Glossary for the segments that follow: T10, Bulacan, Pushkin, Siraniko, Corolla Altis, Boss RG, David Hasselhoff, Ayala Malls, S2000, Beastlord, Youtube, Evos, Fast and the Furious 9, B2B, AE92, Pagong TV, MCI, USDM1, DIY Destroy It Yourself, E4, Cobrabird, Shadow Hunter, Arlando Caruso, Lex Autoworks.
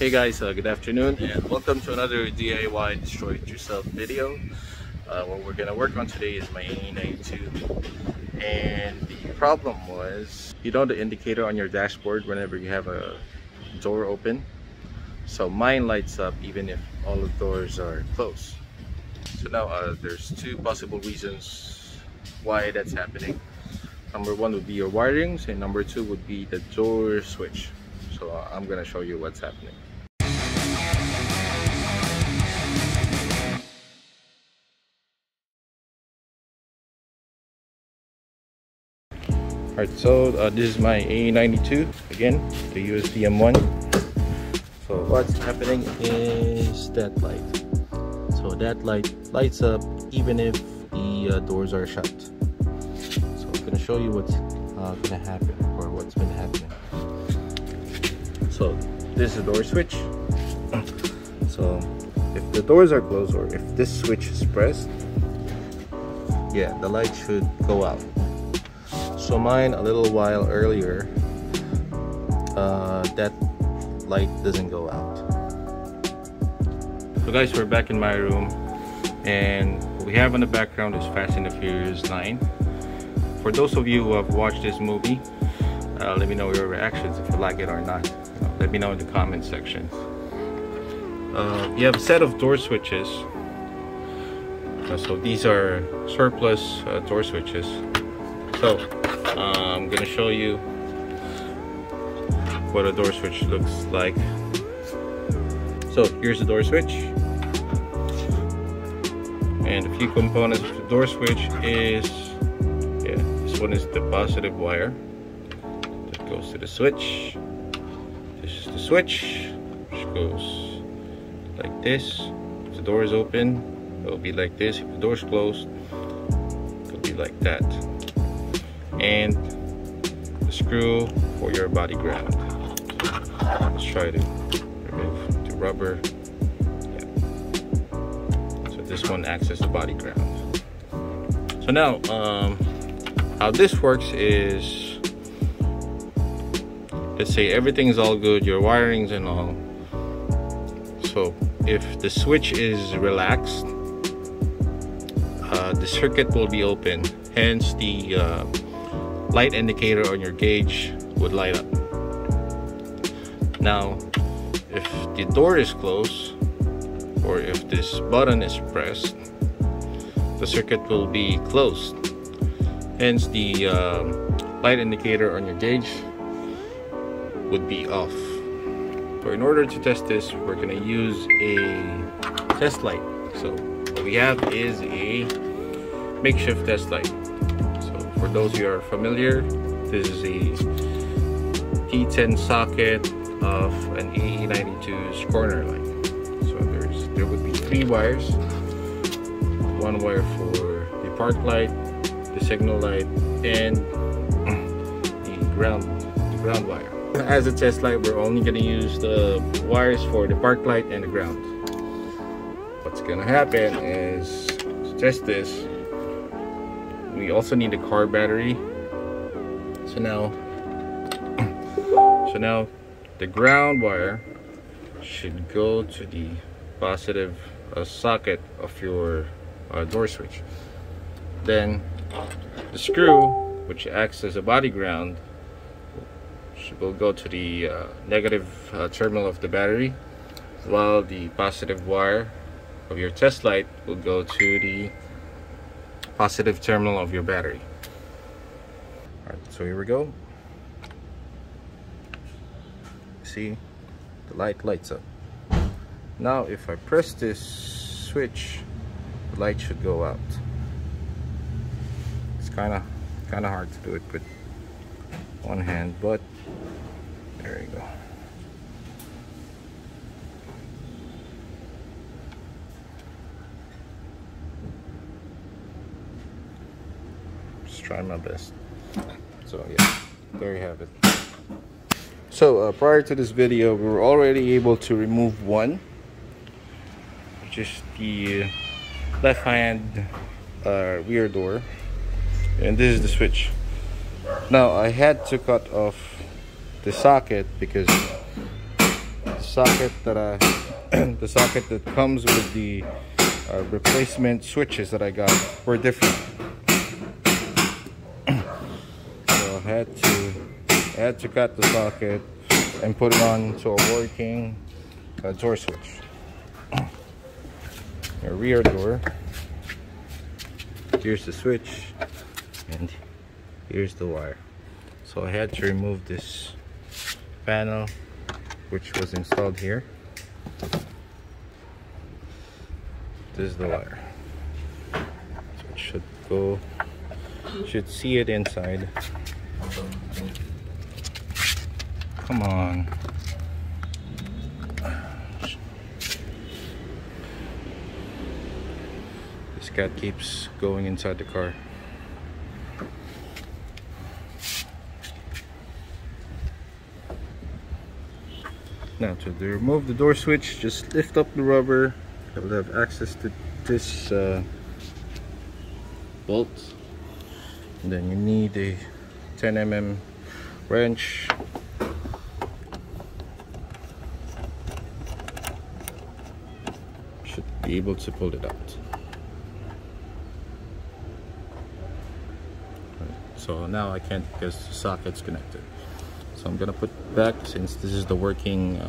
Hey guys, good afternoon and welcome to another DIY Destroy It Yourself video. What we're going to work on today is my AE92, and the problem was, you know the indicator on your dashboard whenever you have a door open? So mine lights up even if all the doors are closed. So now there's two possible reasons why that's happening. Number one would be your wirings, and number two would be the door switch. So I'm going to show you what's happening. Alright, so this is my AE92 again, the USDM1. So what's happening is that light. So that light lights up even if the doors are shut. So I'm going to show you what's going to happen, or what's been happening. So this is the door switch. So if the doors are closed, or if this switch is pressed, yeah, the light should go out. So mine, a little while earlier, that light doesn't go out. So guys, we're back in my room, and what we have in the background is Fast and the Furious 9. For those of you who have watched this movie, let me know your reactions, if you like it or not. Let me know in the comment section. You have a set of door switches. So these are surplus door switches. So I'm going to show you what a door switch looks like. So here's the door switch, and a few components of the door switch is, yeah, this one is the positive wire that goes to the switch. This is the switch, which goes like this. If the door is open, it will be like this. If the door is closed, it will be like that. And the screw for your body ground. Let's try to remove the rubber. Yeah. So this one acts as the body ground. So now, how this works is, let's say everything's all good, your wirings and all. So if the switch is relaxed, the circuit will be open. Hence the light indicator on your gauge would light up. Now, if the door is closed, or if this button is pressed, the circuit will be closed. Hence, the light indicator on your gauge would be off. So in order to test this, we're going to use a test light. So what we have is a makeshift test light. For those who are familiar, this is a T10 socket of an AE92's corner light. So there would be three wires. One wire for the park light, the signal light, and the ground wire. As a test light, we're only going to use the wires for the park light and the ground. What's going to happen is, to test this, we also need a car battery. So now the ground wire should go to the positive socket of your door switch. Then the screw, which acts as a body ground, will go to the negative terminal of the battery, while the positive wire of your test light will go to the positive terminal of your battery. All right, so here we go. See, the light lights up. Now if I press this switch, the light should go out. It's kind of hard to do it with one hand, but there you go. Try my best. So yeah, there you have it. So prior to this video, we were already able to remove one, which is the left hand rear door, and this is the switch. Now I had to cut off the socket because socket that the socket that comes with the replacement switches that I got were different. So I had to cut the socket and put it on to a working door switch. Your rear door. Here's the switch and here's the wire. So I had to remove this panel which was installed here. This is the wire. So it should go, should see it inside. Come on. This cat keeps going inside the car. Now to remove the door switch, just lift up the rubber. I will have access to this bolt. And then you need a 10mm wrench. Should be able to pull it out. So now I can't because the socket's connected. So I'm gonna put back, since this is the working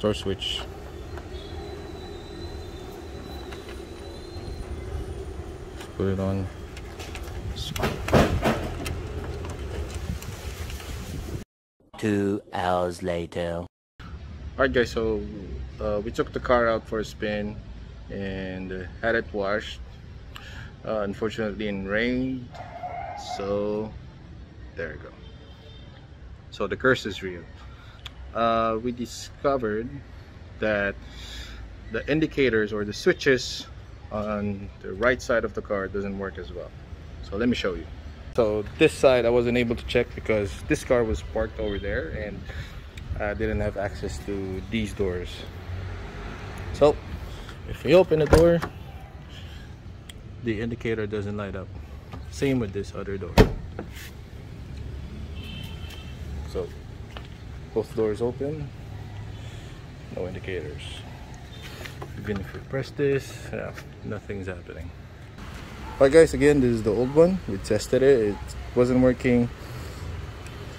door switch. Put it on. Two hours later. Alright guys, so we took the car out for a spin and had it washed. Unfortunately it rained, so there you go. So the curse is real. We discovered that the indicators or the switches on the right side of the car doesn't work as well. So let me show you. So this side I wasn't able to check because this car was parked over there and I didn't have access to these doors. So if we open the door, the indicator doesn't light up. Same with this other door. So both doors open, no indicators. Even if we press this, yeah, nothing's happening. Alright guys, again, this is the old one. We tested it, it wasn't working.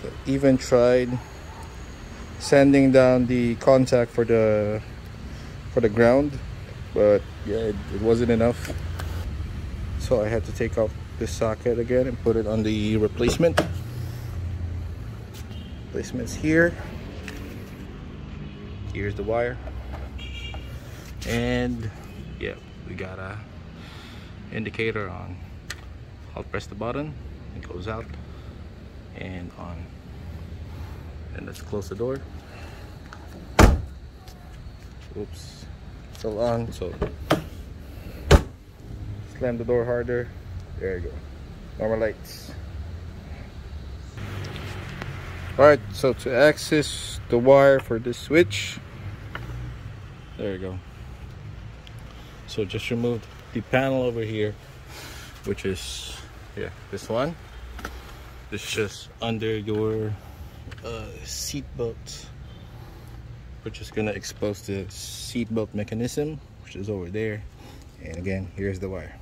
So even tried sanding down the contact for the ground, but yeah, it wasn't enough. So I had to take off this socket again and put it on the replacement. Placements here. Here's the wire, and yeah, we got a indicator on. I'll press the button, it goes out and on. And let's close the door. Oops, still on. So slam the door harder. There you go. Normal lights. Alright, so to access the wire for this switch, there you go. So just remove the panel over here, which is, yeah, this one. This is just under your seat belt, which is gonna expose the seat belt mechanism, which is over there. And again, here's the wire.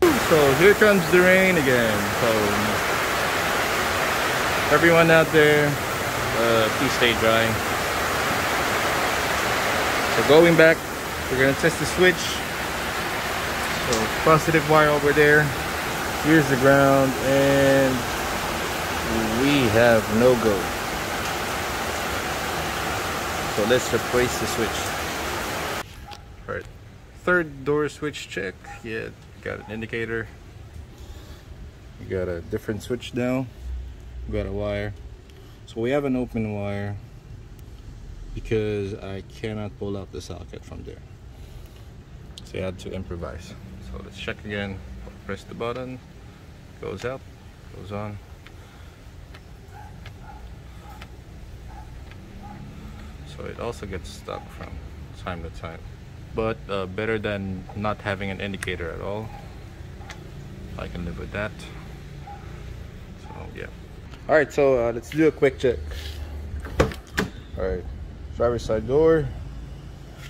So here comes the rain again. So everyone out there, please stay dry. So going back, we're gonna test the switch. So positive wire over there. Here's the ground, and we have no go. So let's replace the switch. All right, third door switch check. Yeah, got an indicator. You got a different switch now. Got a wire, so we have an open wire because I cannot pull out the socket from there, so I had to improvise. So let's check again. Press the button, goes up, goes on. So it also gets stuck from time to time, but better than not having an indicator at all. I can live with that. So yeah. All right, so let's do a quick check. All right, driver's side door,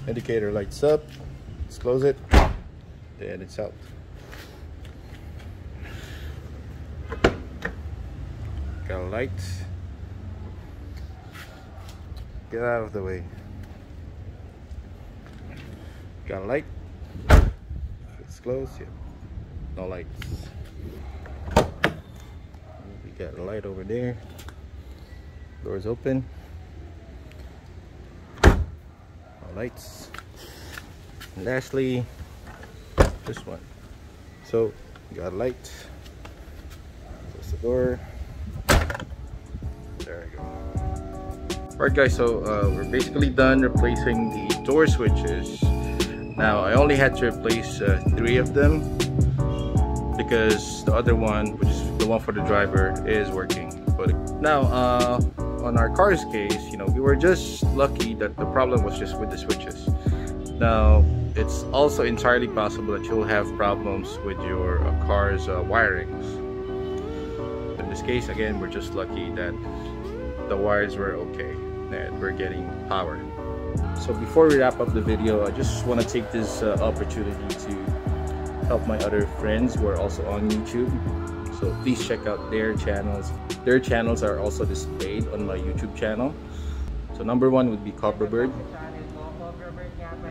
indicator lights up. Let's close it, and it's out. Got a light. Get out of the way. Got a light. It's closed. Yeah. No lights. We got a light over there. Door's open. No lights. And lastly, this one. So, got a light. Close the door. There we go. Alright guys, so we're basically done replacing the door switches. Now, I only had to replace 3 of them because the other one, which is the one for the driver, is working. But now, on our car's case, you know, we were just lucky that the problem was just with the switches. Now, it's also entirely possible that you'll have problems with your car's wirings. In this case, again, we're just lucky that the wires were okay, that we're getting power. So before we wrap up the video, I just want to take this opportunity to help my other friends who are also on YouTube. So please check out their channels. Their channels are also displayed on my YouTube channel. So number 1 would be Cobrabird.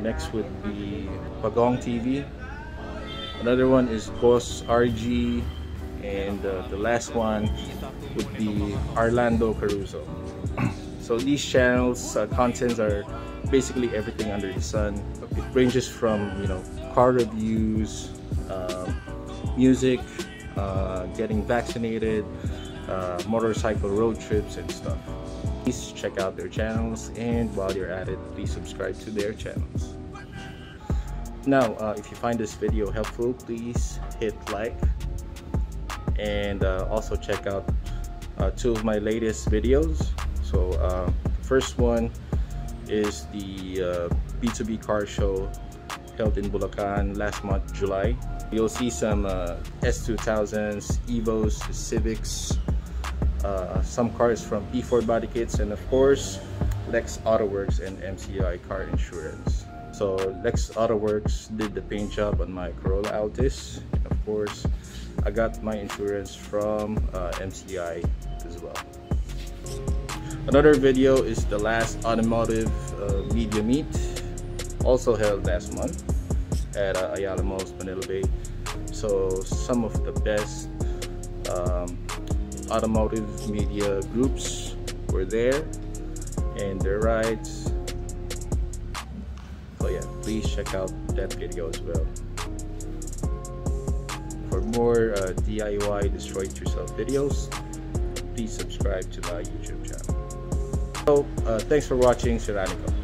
Next would be Pagong TV. Another one is Boss RG. And the last one would be Arlando Caruso. So these channels' contents are basically everything under the sun. It ranges from, you know, car reviews, music, getting vaccinated, motorcycle road trips and stuff. Please check out their channels, and while you're at it, please subscribe to their channels. Now, if you find this video helpful, please hit like, and also check out 2 of my latest videos. So first one is the B2B car show held in Bulacan last month, July. You'll see some S2000s, Evos, Civics, some cars from E4 body kits, and of course Lex Autoworks and MCI car insurance. So Lex Autoworks did the paint job on my Corolla Altis. Of course, I got my insurance from MCI as well. Another video is the last automotive media meet, also held last month at Ayala Malls, Manila Bay. So some of the best automotive media groups were there, and their rides. So yeah, please check out that video as well. For more DIY Destroy It Yourself videos, please subscribe to my YouTube channel. So, thanks for watching. Siraniko.